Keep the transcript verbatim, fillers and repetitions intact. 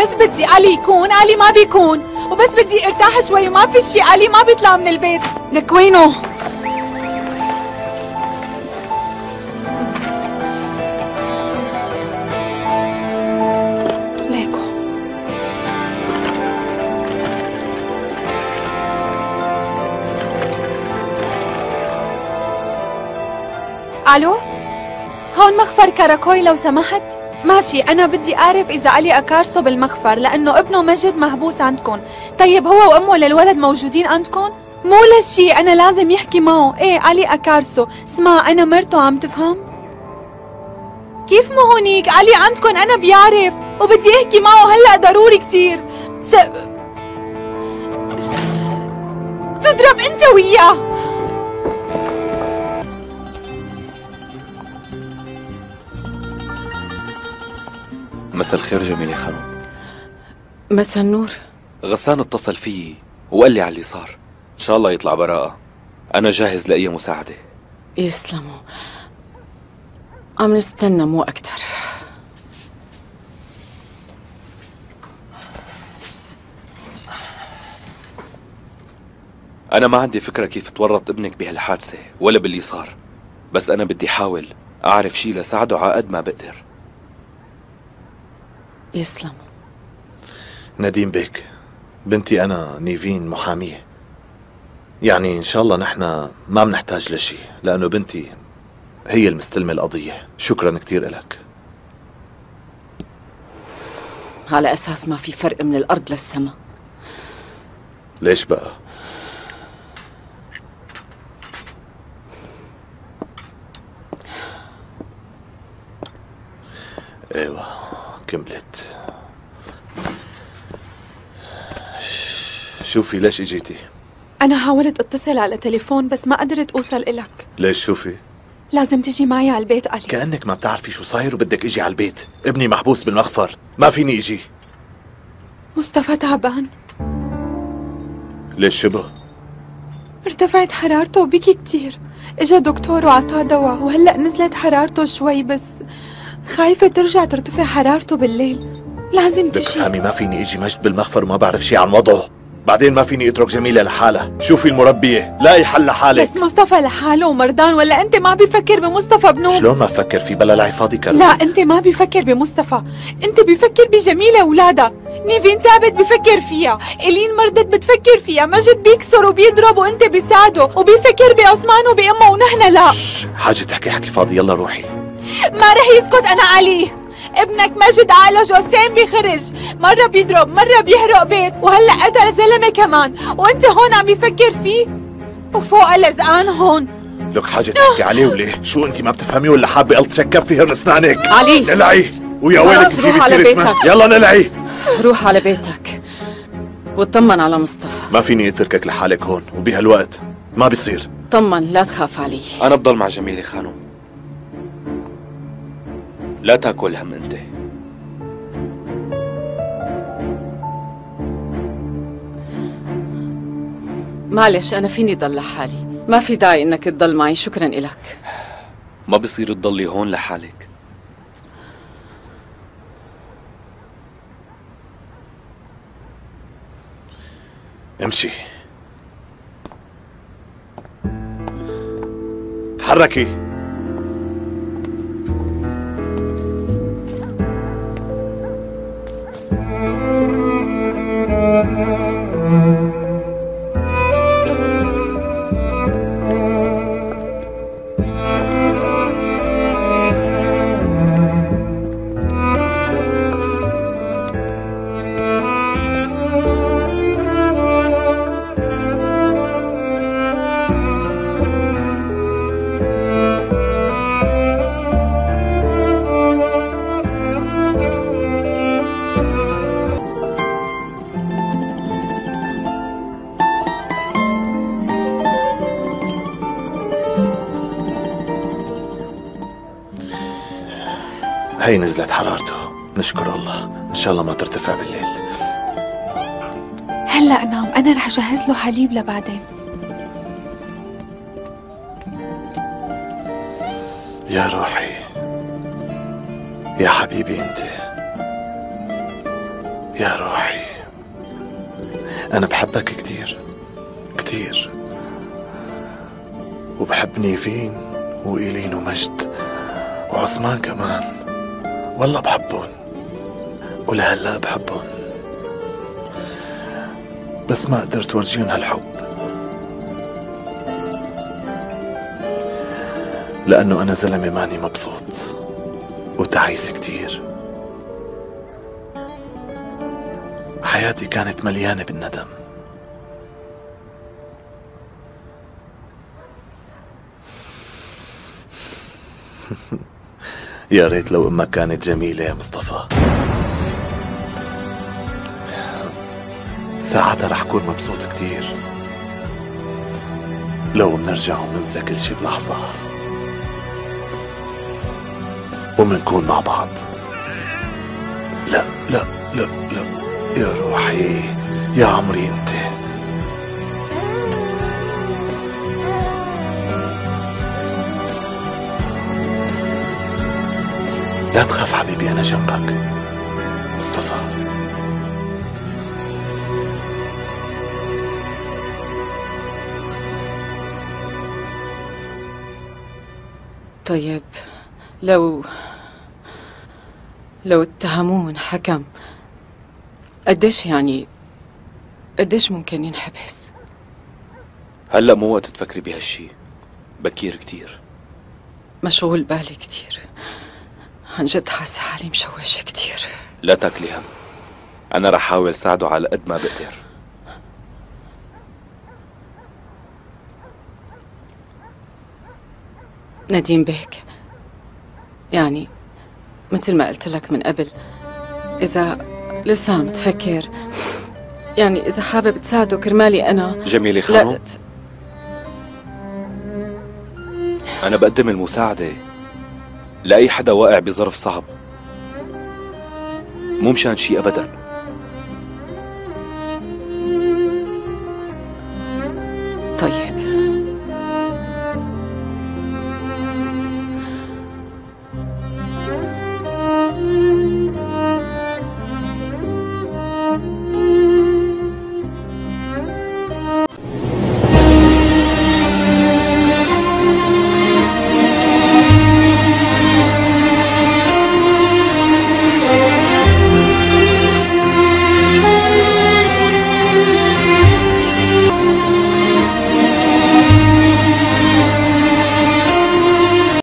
بس بدي علي يكون، علي ما بيكون، وبس بدي ارتاح شوي وما في شيء علي ما بيطلع من البيت. لك وينه؟ الو، هون مخفر كاراكوي لو سمحت. ماشي، انا بدي اعرف اذا علي اكارسو بالمخفر لانه ابنه مجد محبوس عندكم. طيب هو وامه للولد موجودين عندكم؟ مو لشي، انا لازم يحكي معه. ايه علي اكارسو، اسمع انا مرته، عم تفهم؟ كيف مو هونيك؟ علي عندكم، انا بيعرف وبدي احكي معه هلا ضروري كثير. س... تضرب انت وياه. مسا الخير جميلة خانم. مسا النور. غسان اتصل فيي وقال لي على اللي صار، ان شاء الله يطلع براءة. انا جاهز لاي مساعدة. يسلموا، عم نستنى مو اكتر. انا ما عندي فكرة كيف تورط ابنك بهالحادثة ولا باللي صار، بس انا بدي احاول اعرف شي لساعده على قد ما بقدر. يسلم. نديم بيك، بنتي أنا نيفين محامية، يعني إن شاء الله نحن ما بنحتاج لشي لأنه بنتي هي المستلمة القضية. شكرا كتير إلك. على أساس ما في فرق من الأرض للسما. ليش بقى؟ أيوه كملت. شوفي ليش اجيتي؟ أنا حاولت أتصل على تليفون بس ما قدرت أوصل إلك. ليش شوفي؟ لازم تجي معي على البيت علي. كأنك ما بتعرفي شو صاير وبدك إجي على البيت، ابني محبوس بالمخفر، ما فيني إجي. مصطفى تعبان. ليش شبه؟ ارتفعت حرارته وبكي كتير، إجا دكتور وعطاه دواء وهلأ نزلت حرارته شوي بس خايفة ترجع ترتفع حرارته بالليل. لازم تجي. تفهمي ما فيني اجي مجد بالمخفر وما بعرف شي عن وضعه، بعدين ما فيني اترك جميلة لحالها. شوفي المربية، لاقي حل لحالك. بس مصطفى لحاله ومرضان ولا انت ما بفكر بمصطفى بنوم؟ شلون ما بفكر فيه بلا العفاضي كرم؟ لا انت ما بفكر بمصطفى، انت بفكر بجميلة اولادها. نيفين تعبت بفكر فيها، إيلين مرضت بتفكر فيها، مجد بيكسر وبيضرب وانت بيساعده وبيفكر بعثمان وبامه ونحن لا. شش، حاجة تحكي حكي فاضي، يلا روحي. ما رح يسكت أنا عليه. ابنك مجد عالج وسام بيخرج، مرة بيضرب مرة بيحرق بيت وهلأ قتل زلمة كمان وانت هون عم يفكر فيه وفوق لزقان هون. لك حاجة تحكي عليه وليه؟ شو انت ما بتفهمي ولا حابة التشك كفي هرن اسنانك؟ علي نلعي ويا ويلك تجيبي سيرة مجد. يلا نلعي، روح على بيتك واطمن على مصطفى. ما فيني اتركك لحالك هون وبهالوقت، ما بيصير. طمن، لا تخاف علي. أنا بضل مع جميلة خانم، لا تاكل هم انت. معلش انا فيني ضل لحالي، ما في داعي انك تضل معي. شكرا الك. ما بصير تضلي هون لحالك. امشي، تحركي. هي نزلت حرارته، نشكر الله، إن شاء الله ما ترتفع بالليل. هلأ نام، أنا رح أجهز له حليب لبعدين. يا روحي، يا حبيبي أنت، يا روحي أنا بحبك كتير كتير، وبحب نيفين وإيلين ومجد وعثمان كمان، والله بحبهم ولهلا بحبهم، بس ما قدرت ورجيهم هالحب لأنه أنا زلمة ماني مبسوط وتعيس كتير. حياتي كانت مليانة بالندم، يا ريت لو أمك كانت جميلة يا مصطفى، ساعتها رح كون مبسوط كتير. لو بنرجع وبننسى كل شي بلحظة ومنكون مع بعض. لا لا لا لا يا روحي يا عمري انت. لا تخاف حبيبي انا جنبك مصطفى. طيب لو لو اتهموه ونحكم، قديش يعني قديش ممكن ينحبس؟ هلا مو وقت تفكري بهالشي، بكير كتير، مشغول بالي كتير، عن جد حاسه حالي مشوشه كتير. لا تاكلي هم، أنا رح حاول ساعده على قد ما بقدر. نديم بيك، يعني مثل ما قلت لك من قبل، إذا لسه عم تفكر، يعني إذا حابب تساعده كرمالي أنا. جميلة خانو، لا ت... أنا بقدم المساعدة لأي حدا واقع بظرف صعب، مو مشان شي أبدا.